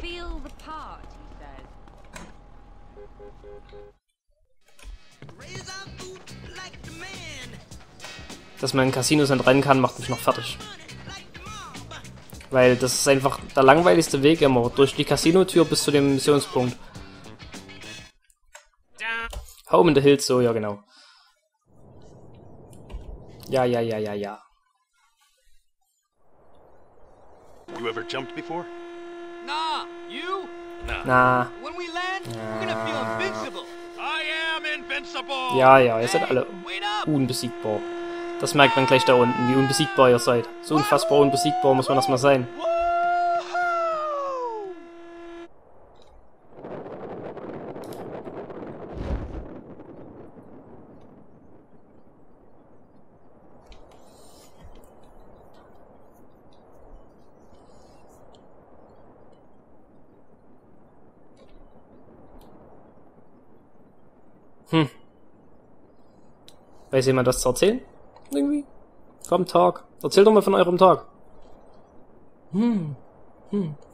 Feel the part, he says. Raise our boots like the man. Dass man in Casinos entrennen kann, macht mich noch fertig. Weil das ist einfach der langweiligste Weg immer. Durch die Casinotür bis zu dem Missionspunkt. Home in the Hills, so, ja genau. Ja. You ever jumped before? Nah, you? Nah. When we land, we're gonna feel invincible. I am invincible. Ja, ihr seid alle unbesiegbar. Das merkt man gleich da unten, wie unbesiegbar ihr seid. So unfassbar unbesiegbar muss man das mal sein. Weiß jemand das zu erzählen? Irgendwie? Vom Tag. Erzählt doch mal von eurem Tag.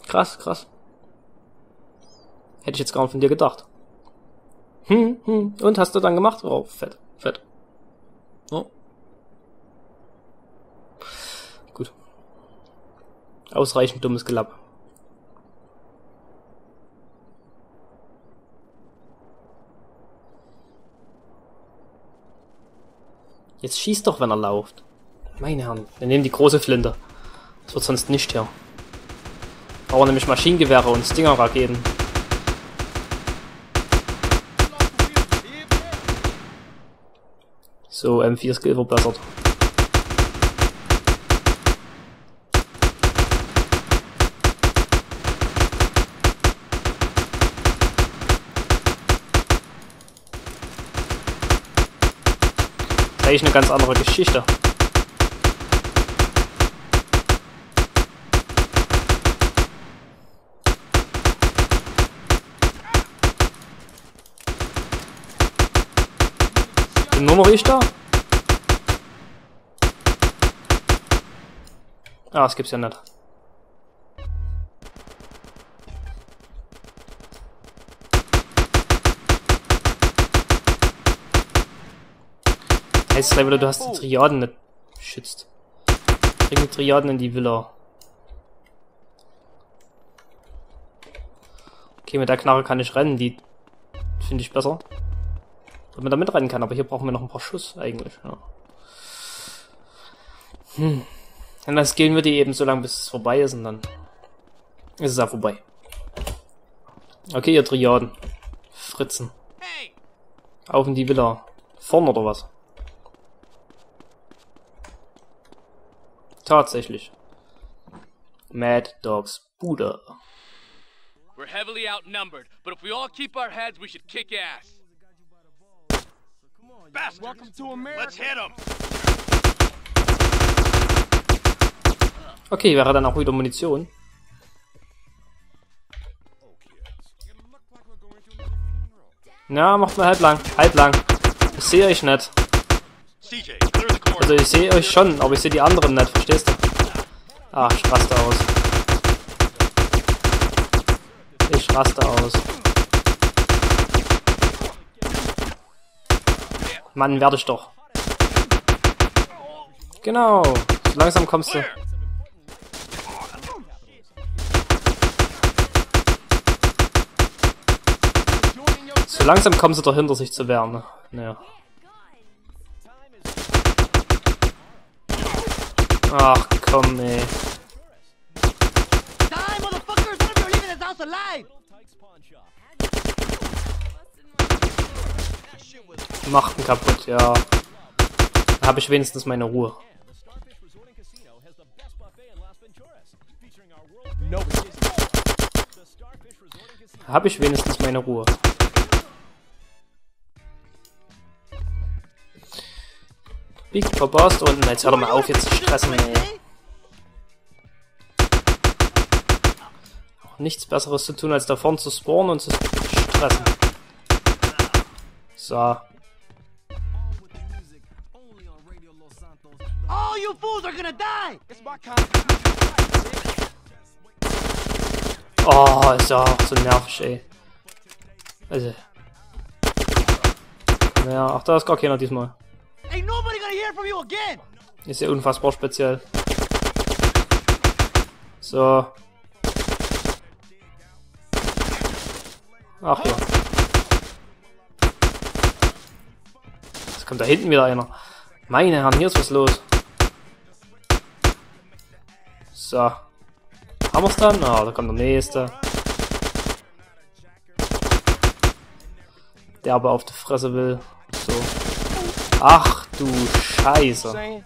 Krass. Hätte ich jetzt gar nicht von dir gedacht. Und hast du dann gemacht? Oh, fett. Oh. Gut. Ausreichend dummes Gelaber. Jetzt schießt doch, wenn er lauft. Meine Herren, wir nehmen die große Flinte. Das wird sonst nicht her. Aber nämlich Maschinengewehre und Stinger-Raketen. So, M4-Skill verbessert. Eigentlich eine ganz andere Geschichte. Bin nur noch ich da? Ah, das gibt's ja nicht. Weil du hast die Triaden nicht geschützt. Bring die Triaden in die Villa. Okay, mit der Knarre kann ich rennen, die finde ich besser. Wenn man da mitrennen kann, aber hier brauchen wir noch ein paar Schuss eigentlich. Ja. Und das gehen wir die eben so lange, bis es vorbei ist und dann ist es ja vorbei. Okay, ihr Triaden. Fritzen. Auf in die Villa. Vorn oder was? Tatsächlich. Madd Doggs Bude. We're heavily outnumbered, but if we all keep our heads, we should kick ass. Bastards. Welcome to America. Let's hit 'em. Okay, wäre dann auch wieder Munition. Na, macht mal halblang. Das sehe ich nicht. Also ich sehe euch schon, aber ich sehe die anderen nicht, verstehst du? Ach, ich raste aus. Mann, werde ich doch. Genau, so langsam kommst du. So langsam kommst du doch hinter sich zu wehren. Naja. Ach komm ey. Macht ihn kaputt, ja. Da habe ich wenigstens meine Ruhe. Big Poapa ist unten, jetzt hör doch mal auf, jetzt zu stressen, ey. Nichts Besseres zu tun, als da vorne zu spawnen und zu stressen. So. Oh, ist ja auch so nervig, ey. Also. Naja, ach, da ist gar keiner diesmal. Ist ja unfassbar speziell. So. Ach ja. Jetzt kommt da hinten wieder einer. Meine Herren, hier ist was los. So. Haben wir's dann? Ah, da kommt der nächste. Der aber auf die Fresse will. So. Ach du Scheiße.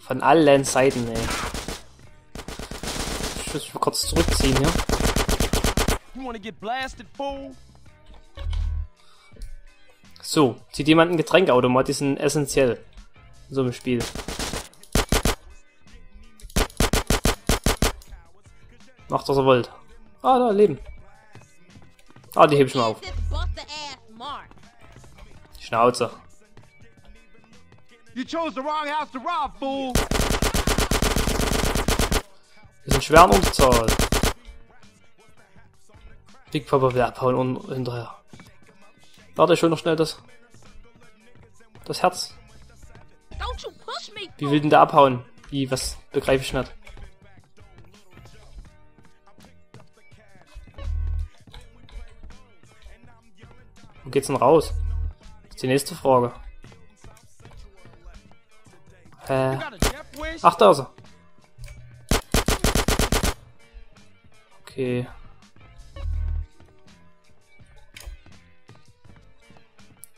Von allen Seiten, ey. Ich muss mich kurz zurückziehen hier. So, zieht jemand ein Getränkeautomat, die sind essentiell in so einem Spiel. Macht, was ihr wollt. Ah, da, Leben. Ah, die heb ich mal auf. Schnauze. You chose the wrong house to rob, fool. Wir sind schwer in Unterzahl. Big Poapa will abhauen und hinterher. Warte, ich hol noch schnell das Herz. Wie will denn der abhauen? Wie, was begreife ich nicht? Wo geht's denn raus? Das ist die nächste Frage. Ach, da ist er. Okay.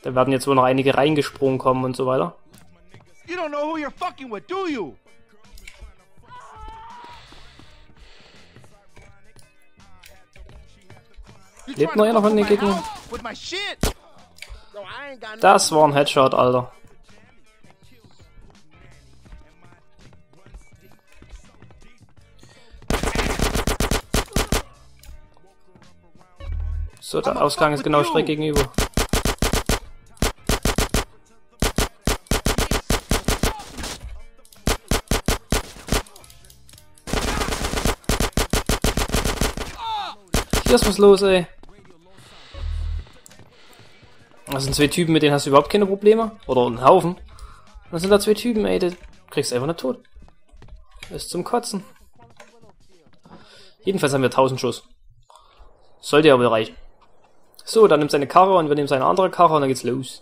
Da werden jetzt wohl noch einige reingesprungen kommen und so weiter. Lebt noch einer von den Gegnern? Das war ein Headshot, Alter. So, der Ausgang ist genau schräg gegenüber. Hier ist was los, ey. Das sind zwei Typen, mit denen hast du überhaupt keine Probleme. Oder einen Haufen. Das sind da zwei Typen, ey. Du kriegst einfach nicht tot. Das ist zum Kotzen. Jedenfalls haben wir 1000 Schuss. Sollte ja wohl reichen. So, dann nimmt seine Karre und wir nehmen seine andere Karre und dann geht's los.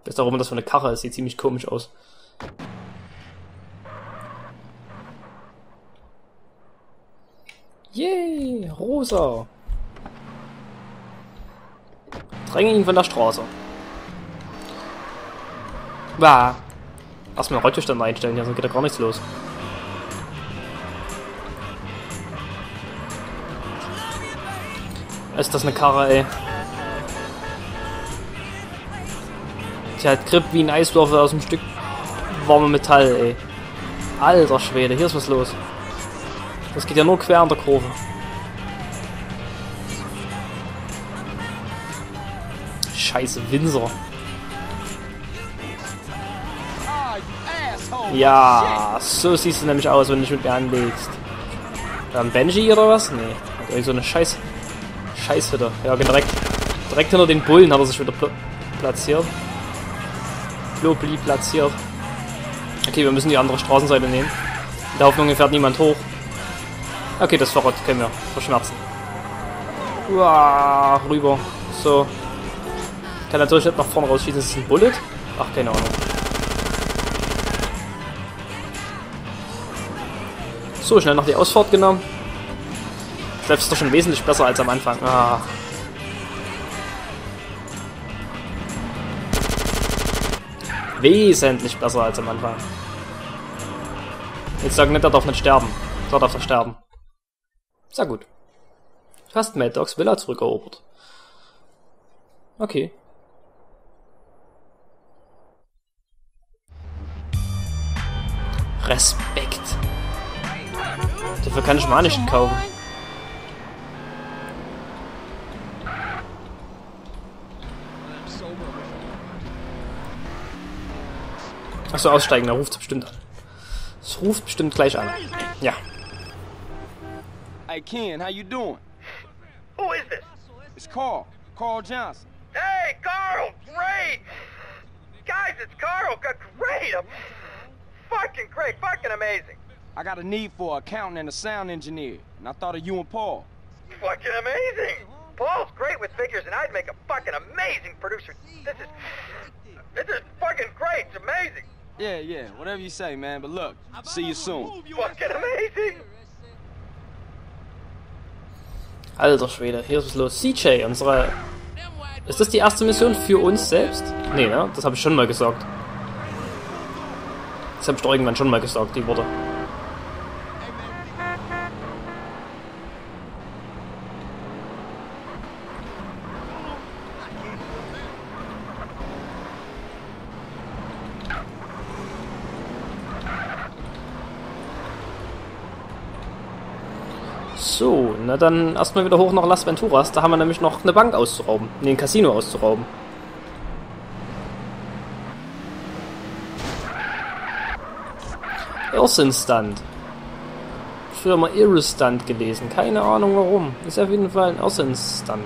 Ich weiß darum, dass das für eine Karre ist, sieht ziemlich komisch aus. Yay, rosa. Dränge ihn von der Straße. Bah. Erstmal Rolltischstand einstellen, ja, sonst geht da gar nichts los. Ist das eine Karre, ey. Die hat Grip wie ein Eiswürfel aus einem Stück warmem Metall, ey. Alter Schwede, hier ist was los. Das geht ja nur quer an der Kurve. Scheiße, Windsor. Ja, so siehst du nämlich aus, wenn du dich mit mir anlegst. Dann Benji oder was? Nee, hat irgendwie so eine Scheiße. Scheißhütte. Ja, direkt hinter den Bullen hat er sich wieder platziert. Flobli platziert. Okay, wir müssen die andere Straßenseite nehmen. In der Hoffnung, hier fährt niemand hoch. Okay, das Fahrrad können wir verschmerzen. Uah, rüber. So. Kann natürlich nicht nach vorne rausschießen. Ist das ein Bullet? Ach, keine Ahnung. So, schnell noch die Ausfahrt genommen. Das ist doch schon wesentlich besser als am Anfang. Ah. Wesentlich besser als am Anfang. Jetzt sag nicht, er darf nicht sterben. Da darf er sterben. Sehr gut. Fast Madd Doggs Villa zurückerobert. Okay. Respekt. Dafür kann ich mal nicht kaufen. Achso, aussteigen, da ruft's bestimmt an. Es ruft bestimmt gleich an. Ja. Hey Ken, how you doing? Who is this? It's Carl. Carl Johnson. Hey Carl, great! Guys, it's Carl. Great! I'm fucking great, fucking amazing. I got a need for an accountant and a sound engineer, and I thought of you and Paul. Fucking amazing! Paul's great with figures, and I'd make a fucking amazing producer. This is fucking great. It's amazing. Yeah, yeah. Whatever you say, man. But look, see you soon. Fucking amazing. Alter Schwede, hier ist was los. CJ, unsere... Ist das die erste Mission für uns selbst? Nee, ne? Das habe ich schon mal gesagt. Das habe ich doch irgendwann schon mal gesagt, die Worte. So, na dann erstmal wieder hoch nach Las Venturas. Da haben wir nämlich noch eine Bank auszurauben. Ne, ein Casino auszurauben. Irrsinn-Stunt. Ich habe mal Irre-Stunt gelesen. Keine Ahnung warum. Ist auf jeden Fall ein Irrsinn-Stunt.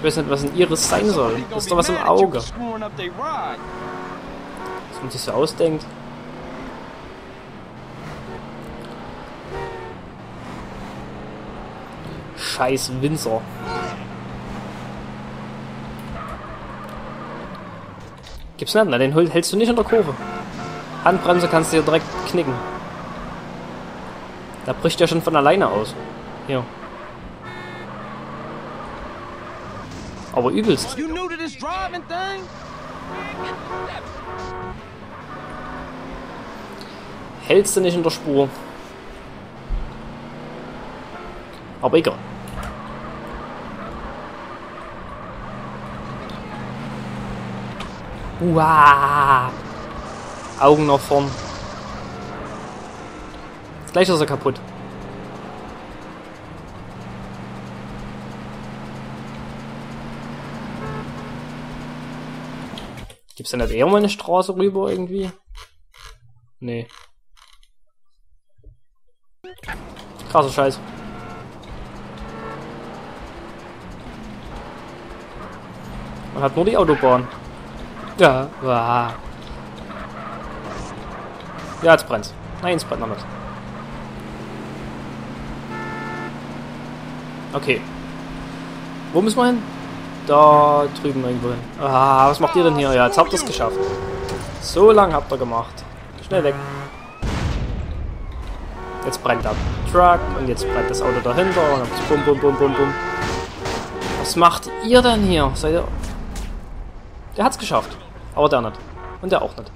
Ich weiß nicht, was ein Iris sein soll. Ist doch was im Auge. Was man sich so ausdenkt. Scheiß Winzer. Gibt's nicht, na, den hältst du nicht in der Kurve. Handbremse kannst du dir direkt knicken. Da bricht ja schon von alleine aus. Hier. Aber übelst. Hältst du nicht in der Spur. Aber egal. Wow. Augen nach vorn. Gleich ist er kaputt. Gibt's denn da eher mal eine Straße rüber irgendwie? Nee. Krasser Scheiß. Man hat nur die Autobahn. Ja, wow. Ja, jetzt brennt. Nein, es brennt noch nicht. Okay. Wo müssen wir hin? Da drüben irgendwo hin. Ah, was macht ihr denn hier? Ja, jetzt habt ihr es geschafft. So lang habt ihr gemacht. Schnell weg. Jetzt brennt der Truck und jetzt brennt das Auto dahinter und dann bum, bum, bum, bum, bum. Was macht ihr denn hier? Seid ihr... Der hat's geschafft. Aber der nicht. Und der auch nicht.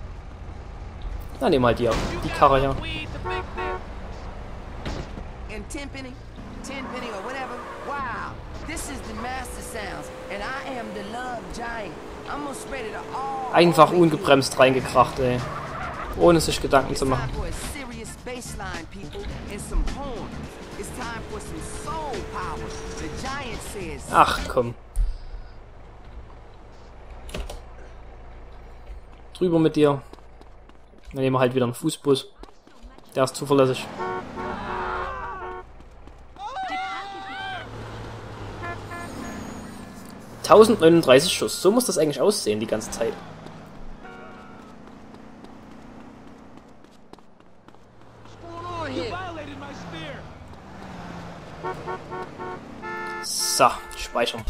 Dann nehmen wir halt die Karre hier. Einfach ungebremst reingekracht, ey. Ohne sich Gedanken zu machen. Ach komm. Drüber mit dir. Dann nehmen wir halt wieder einen Fußbus. Der ist zuverlässig. ...1039 Schuss. So muss das eigentlich aussehen die ganze Zeit. So, speichern.